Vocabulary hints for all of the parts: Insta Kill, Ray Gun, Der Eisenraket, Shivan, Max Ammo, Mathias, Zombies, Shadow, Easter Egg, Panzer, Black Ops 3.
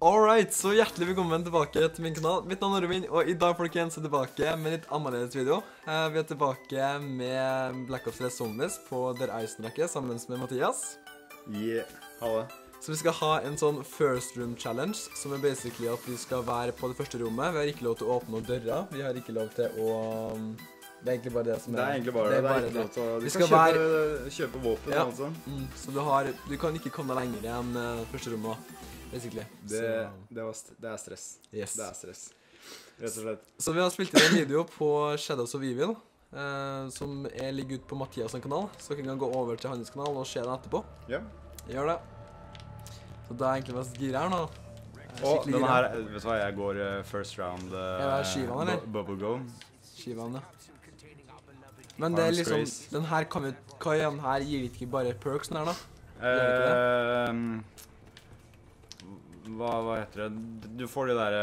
Alright, så hjertelig velkommen tilbake til min kanal. Mitt navn er Robin, og i dag folkens er tilbake med litt annerledes video. Vi er tilbake med Black Ops 3 Zombies på Der Eisenraket sammen med Mathias. Yeah, hallo. Så vi skal ha en sånn first room challenge, som er basically at vi skal være på det første rommet. Vi har ikke lov til å åpne døra, vi har ikke lov til å... Det er egentlig bare det som er... Det er egentlig bare det. Vi skal kjøpe våpen, ja. Altså. Mm, så du kan ikke komme lenger enn første rommet, basically. Det er stress. Yes. Det er stress. Rett og slett. Så vi har spilt inn en video på Shadow og Vivian, som ligger ut på Mathias' kanal. Så dere kan gå over til hans kanal og se den etterpå. Ja. Gjør det. Så det er egentlig mest gir her nå. Og den her, vet du hva, jeg går first round bubblegum. Shivan, ja. Men det er liksom, den her kan vi, hva er den her, gir vi ikke bare perks den her da? Hva heter det? Du får de der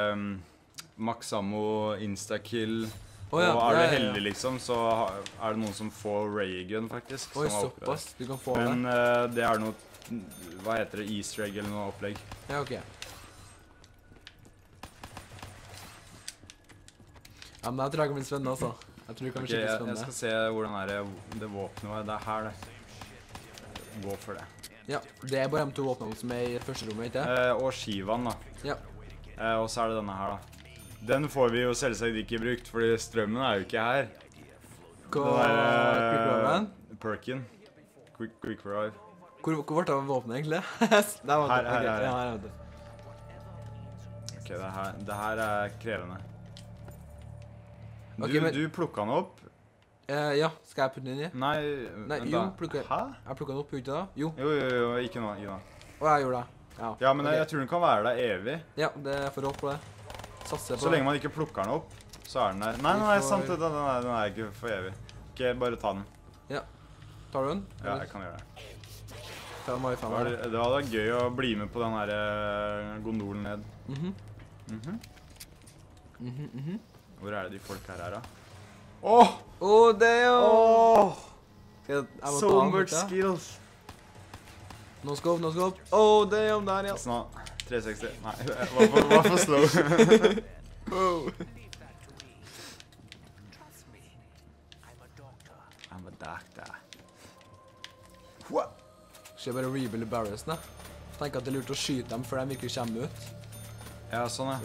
Max Ammo, Insta Kill, oh, ja. Og er du heldig liksom, så er det noen som får Ray Gun faktisk. Oi, såpass, du kan få det. Men det er noe, hva heter det, Easter Egg eller noe opplegg. Ja, ok. Ja, men jeg tror jeg kan bli spennende, altså. Jeg tror det kan bli skikkelig spennende. Jeg skal se hvordan er det våpenet var. Det er her, det. Gå for det. Ja, det er bare de to våpnene som er i første rommet, ikke? Og Shivan, da. Ja. Og så er det denne her, da. Den får vi jo selvsagt ikke brukt, fordi strømmen er jo ikke her. Hva er Quick Revive-en? Perken. Quick Revive. Hvor ble det våpenet, egentlig? Her. Ok, det her er krevende. Du plukket den opp? Ja, skal jeg putte den inn i? Nei, jo, jeg plukket den opp, ikke da? Jo, ikke nå, ikke nå. Og jeg gjorde det, ja. Ja, men jeg tror den kan være der evig. Ja, det er for å håpe det. Så lenge man ikke plukker den opp, så er den der. Nei, sant, den er ikke for evig. Ok, bare ta den. Ja, tar du den? Ja, jeg kan gjøre det. Det hadde vært gøy å bli med på den her gondolen ned. Hvor er det de folk her da? Åh! Åh, det er jo! So much skills! Nå skal opp, nå skal opp. Åh, det er jo der, ja. Nå, 360. Nei, hva for slow? I'm a doctor. What? Skal jeg bare rebuild barrelsen da? Tenk at det er lurt å skyte dem før de ikke kommer ut. Ja, sånn ja.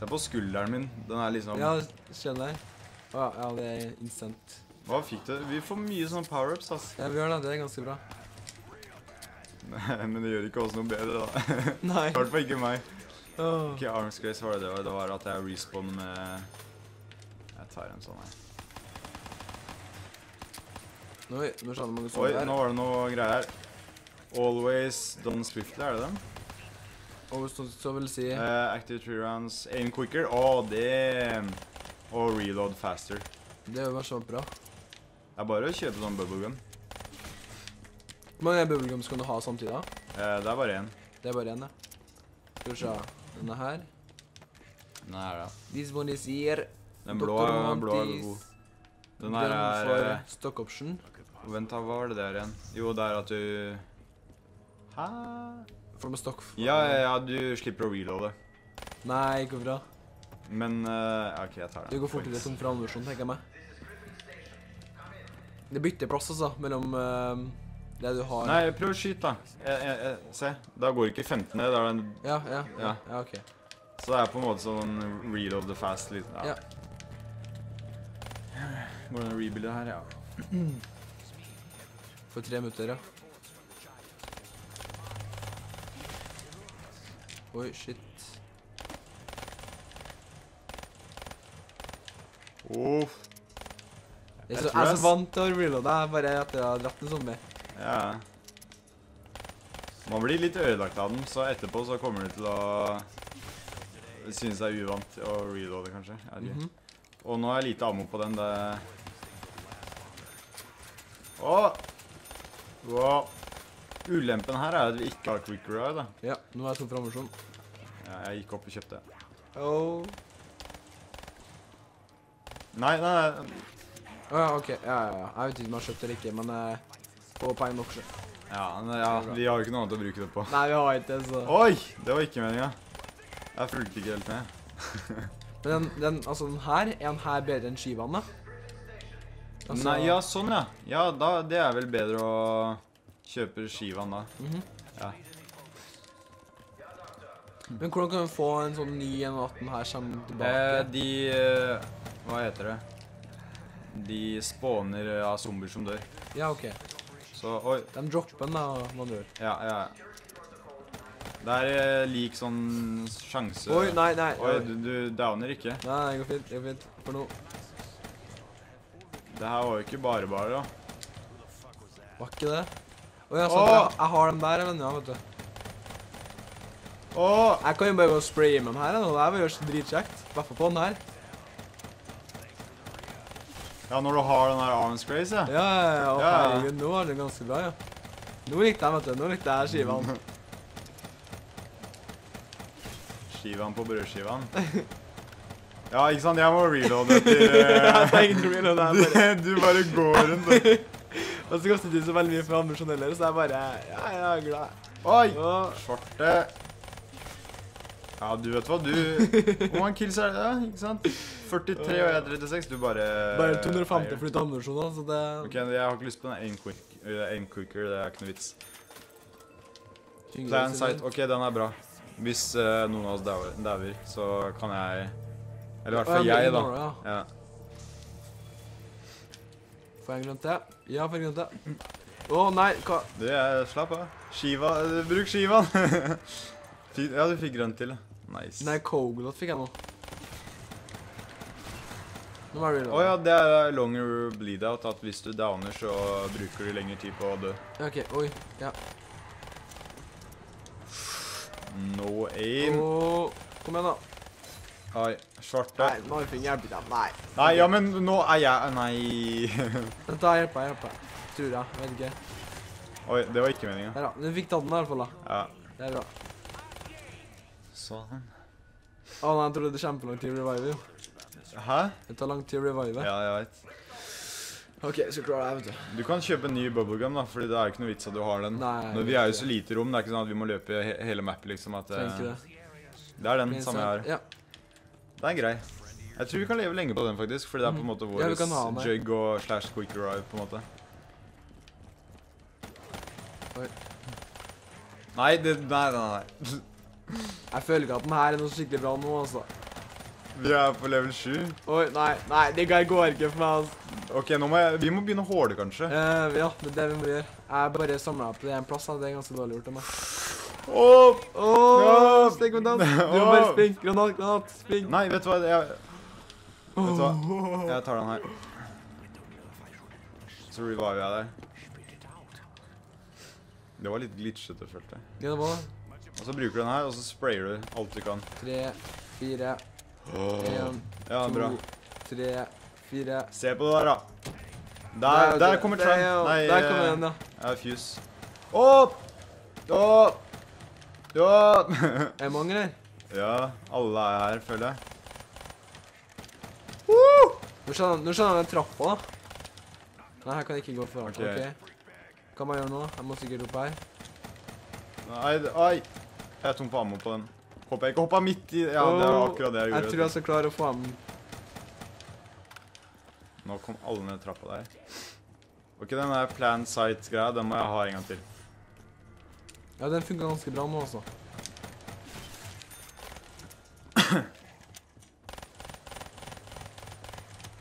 Se på skulderen min, den er liksom... Ja, skjønner jeg. Ja, det er instant. Hva fikk du? Vi får mye sånne power-ups, ass. Ja, vi gjør det, det er ganske bra. Nei, men det gjør ikke oss noe bedre, da. Nei. Hvertfall ikke meg. Ok, Arms Grace var det. Det var at jeg respawn med... Jeg tar en sånn her. Oi, nå skjønner mange sånne her. Oi, nå var det noe greier her. Always done swiftly, er det den? Og så vil si... Active 3 rounds, aim quicker, og reload faster. Det var så bra. Det er bare å kjøpe sånn bubblegum. Hvor mange bubblegum skal du ha samtidig da? Det er bare en. Det er bare en, ja. Skal vi se, denne her. Denne her da. This one is here. Den blå er god. Den her er... Stock option. Vent da, hva var det der igjen? Jo, det er at du... Hæ? Ja, du slipper å reloade. Nei, ikke bra. Men, ok, jeg tar det. Du går fort til det som fra ammunisjon, tenker jeg meg. Det bytter plass, altså, mellom det du har. Nei, prøv å skyte, da. Se, da går ikke 15 ned, da er den... Ja, ok. Så det er på en måte sånn reload the fast, litt. Ja. Går den å rebuilde her, ja. For 3 minutter, ja. Oi, shit. Uff. Jeg er så vant til å reloade, det er bare at jeg har dratt en zombie. Ja. Man blir litt ødelagt av den, så etterpå så kommer du til å synes det er uvant å reloade, kanskje. Og nå har jeg lite ammo på den. Åh! Ulempen her er at vi ikke har Quick Revive da. Ja, nå er jeg tom for ammunisjon. Ja, jeg gikk opp og kjøpte. Nei. Ja, ok. Ja. Jeg vet ikke om jeg har kjøpt det ikke, men på pein også. Ja, vi har jo ikke noe annet å bruke det på. Nei, vi har ikke det, så. Oi, det var ikke meningen. Jeg fulgte ikke helt med. Men den her bedre enn Shivan da? Altså... Nei, ja, sånn ja. Ja, da, det er vel bedre å kjøpe Shivan da. Ja. Men hvordan kan vi få en sånn ny 1.18 her sammen tilbake? Hva heter det? De spawner av zombier som dør. Ja, ok. Så, oi. De dropper den da, man dør. Ja, ja, ja. Det er lik sånn sjanse. Oi, nei, nei. Oi, du downer ikke. Nei, det går fint, det går fint. For nå. Det her var jo ikke bare da. Var ikke det? Oi, jeg sa at jeg har dem der, men ja, vet du. Jeg kan jo bare gå og spraye med dem her, og det her vil gjøre så dritkjekt. Hvertfall på den her. Ja, når du har den her arms craze, ja. Ja, ja, ja, herregud, nå er det ganske bra, ja. Nå likte jeg, vet du, nå likte jeg Shivan. Shivan på brødskivan. Ja, ikke sant, jeg må reloade etter... Jeg trenger ikke reloade her, bare. Du bare går rundt, da. Og så koster det så veldig mye for ammunisjoneller, så jeg bare... Ja, jeg er glad. Oi, svarte. Ja, du vet hva, du... Hvor mange kills er det da, ikke sant? 43 og jeg 36, du bare... Bare 250 for litt ammunisjon da, så det... Ok, jeg har ikke lyst på den aim quicker, det er ikke noe vits. Plan sight, ok, den er bra. Hvis noen av oss dauer, så kan jeg... Eller i hvert fall jeg da. Ja. Får jeg grønt det? Ja, får jeg grønt det. Åh, nei, hva? Du, jeg slapp av. Shiva, bruk Shiva. Ja, du fikk grønt til, ja. Nice. Nei, Koglot fikk jeg nå. Nå var det reload. Åja, det er longer bleed-out, at hvis du downer, så bruker du lengre tid på å dø. Ok, oi, ja. No aim. Kom igjen da. Nei, svarte. Nei, nå har vi fint hjelpet deg, nei. Nei, ja, men nå er jeg, nei. Vent da, hjelper jeg. Tror jeg, vet ikke. Oi, det var ikke meningen. Ja, du fikk tatt den i hvert fall da. Ja. Det er bra. Sånn. Å nei, jeg trodde det kjempe langt til å revive, jo. Hæ? Det tar langt til å revive. Ja, jeg vet. Ok, jeg skal klare det, vet du. Du kan kjøpe en ny bubblegum da, fordi det er jo ikke noe vits at du har den. Nei. Når vi er jo så lite rom, det er ikke sånn at vi må løpe hele mappen liksom. At, tenker det. Det er den samme her. Ja. Det er grei. Jeg tror vi kan leve lenge på den faktisk, fordi det er på en måte våres jug og slash quick revive på en måte. Oi. Nei, det, nei. Jeg føler ikke at den her er noe skikkelig bra nå, altså. Vi er på level 7. Oi, nei, nei, det går ikke for meg, altså. Ok, nå må jeg, vi må begynne å håle, kanskje. Ja, det er det vi må gjøre. Jeg bare samler opp til en plass, det er ganske dårlig gjort av meg. Åh, stikk med dans. Du må bare spring, granat, spring. Nei, vet du hva, jeg tar den her. Så reviver jeg der. Det var litt glitchet, jeg følte. Ja, det var det. Og så bruker du den her, og så sprayer du alt du kan. 3, 4, 1, ja, 2, 3, 4. Se på det der da. Der kommer Trump. Nei, der kommer den da. Ja, fuse. Er det mange der? Ja, alle er her, føler jeg. Nå skjønner jeg den trappa da. Nei, her kan jeg ikke gå for. Ok. Hva må jeg gjøre nå? Jeg må sikkert opp her. Nei. Jeg tom på ammo på den. Håper jeg ikke hoppa midt i... Ja, det var akkurat det jeg gjorde. Jeg tror jeg skal klare å få ammo. Nå kom alle ned trappa der. Ok, den der plan sight-greia, den må jeg ha en gang til. Ja, den funker ganske bra nå også.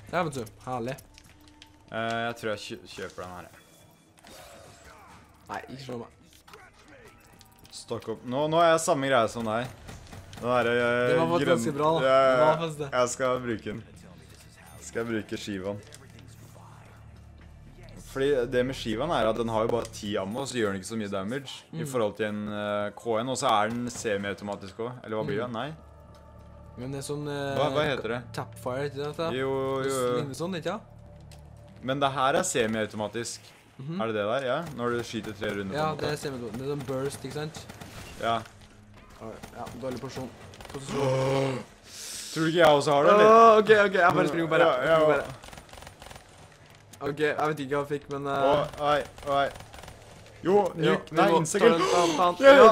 Ja, vet du. Herlig. Jeg tror jeg kjøper den her. Nei, ikke slå meg. Nå er jeg samme greie som deg. Den der grønne... Det var faktisk ganske bra da. Det var faktisk det. Jeg skal bruke den. Skal jeg bruke Shivan. Fordi det med Shivan er at den har jo bare 10 ammo, så gjør den ikke så mye damage. I forhold til en KN, og så er den semi-automatisk også. Eller hva blir det? Nei. Men det er sånn... Hva heter det? Tapfire, ikke det dette? Jo. Det ligner sånn, ikke da? Men det her er semi-automatisk. Er det det der, ja? Når du skyter 3 runder på den. Ja, det er semi-automatisk. Det er en burst, ikke sant? Ja. Ja, dårlig posisjon. Tror du ikke jeg også har det, eller? Ok, jeg bare springer bare. Ok, jeg vet ikke hva jeg fikk, men... Oi. Jo, nei, Insta Kill. Ja, du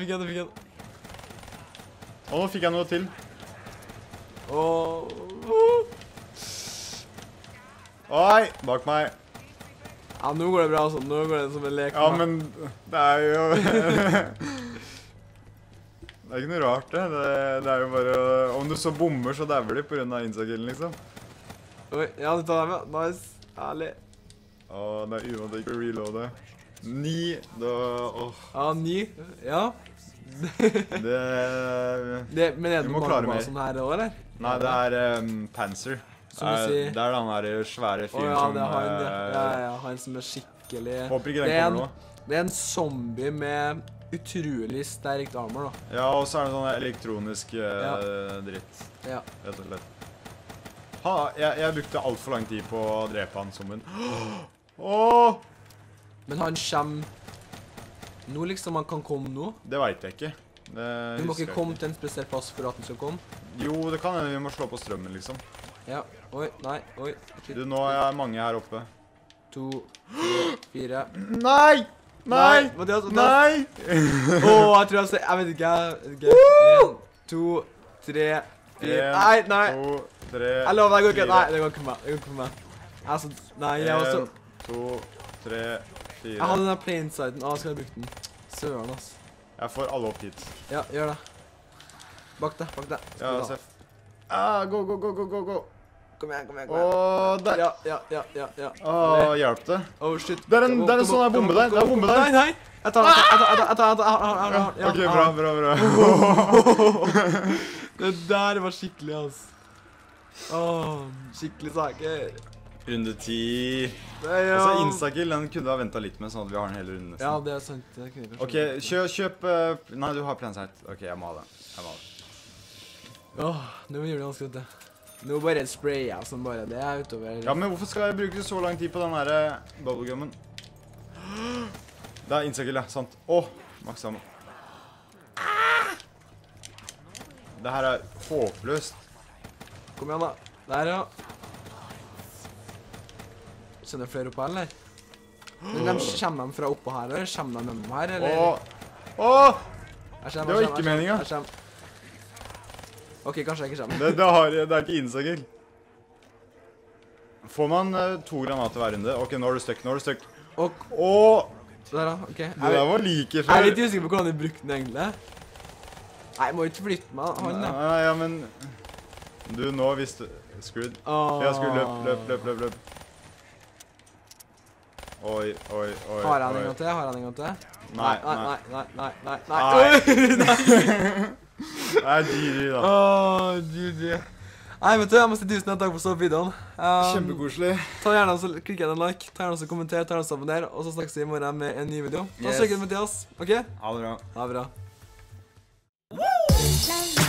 fikk igjen. Og nå fikk jeg noe til. Oi, bak meg. Ja, nå går det bra sånn. Nå går det som en lek. Ja, men det er jo... det er ikke noe rart det. Det er jo bare... Om du så bomber, så dæver de på grunn av Insta-killen, liksom. Oi, ja, du tar dem, ja. Nice. Herlig. Åh, det er uvant å ikke reloade. 9, da... Ja, 9. Ja. Det... Men er det mange bare sånn her år, eller? Nei, det er Panzer. Det er den der svære fyren som... Ja, han som er skikkelig... Håper ikke den kommer nå. Det er en zombie med utrolig sterkt armor, da. Ja, og så er det en sånn elektronisk dritt. Ja. Rett og slett. Jeg brukte alt for lang tid på å drepe han som en... Åh! Men han kommer... Nå liksom, han kan komme nå? Det vet jeg ikke. Du må ikke komme til en spesiell plass for at han skal komme? Jo, det kan hende vi må slå på strømmen, liksom. Ja, oi, nei, oi. Du, nå er mange her oppe. 2, 3, 4. Nei! Nei! Nei! Åh, jeg tror jeg ser... Jeg vet ikke, 1, 2, 3, 4. Nei, nei! 1, 2, 3, 4. Jeg lover, det går ikke. Nei, det går ikke med. Det går ikke med. Altså, nei, jeg var så... 1, 2, 3, 4. Jeg hadde den der plainsiden. Ah, skal jeg bruke den? Søren, ass. Jeg får alle opp hit. Ja, gjør det. Bak deg, bak deg. Ja, Sef. Gå, gå, gå, gå, gå. Kom igjen, kom igjen, kom igjen. Åh, der. Ja, ja, ja, ja. Åh, hjelp det. Åh, shit. Det er en sånn her bombe der. Det er en bombe der. Nei, nei. Jeg tar den, jeg tar den. Ok, bra, bra, bra. Det der var skikkelig, ass. Åh, skikkelig saker. Runde 10. Altså, Insta-kill, den kunne ha ventet litt med, sånn at vi har den hele runden nesten. Ja, det er sant. Det kunne jeg kanskje. Ok, kjøp... Nei, du har plans her. Ok, jeg må ha det. Jeg må ha det. Åh, nå gjør det ganske godt, det. Nå bare sprayer jeg sånn bare. Det er utover... Ja, men hvorfor skal jeg bruke så lang tid på den her bubblegummen? Det er Insta-kill, ja. Sant. Åh, Max Ammo. Det her er håpløst. Kom igjen, da. Der, ja. Sender flere opp her, eller? Men kommer de fra oppå her, eller? Kommer de med her, eller? Åh! Det var ikke meningen. Ok, kanskje jeg ikke kommer. Det er ikke innsaker. Får man 2 granater hver runde? Ok, nå er du støkk, nå er du støkk. Åh! Det der var like før. Jeg er litt usikker på hvordan de brukte den egentlig. Nei, jeg må ikke flytte meg, han. Nei, ja, men... Du, nå hvis du... Skrudd. Ja, skrudd, løp, løp, løp, løp. Oi, oi, oi. Har han en gang til? Har han en gang til? Nei, nei, nei, nei, nei, nei. Det er GG da. Åh, GG. Nei, vet du, jeg må si tusen takk for å stå på videoen. Kjempekoselig. Ta gjerne og klikk igjen en like, ta gjerne og kommenter, ta gjerne og abonner, og så snakkes vi i morgen med en ny video. Da snakkes vi med Mathias, ok? Ha det bra. Ha det bra.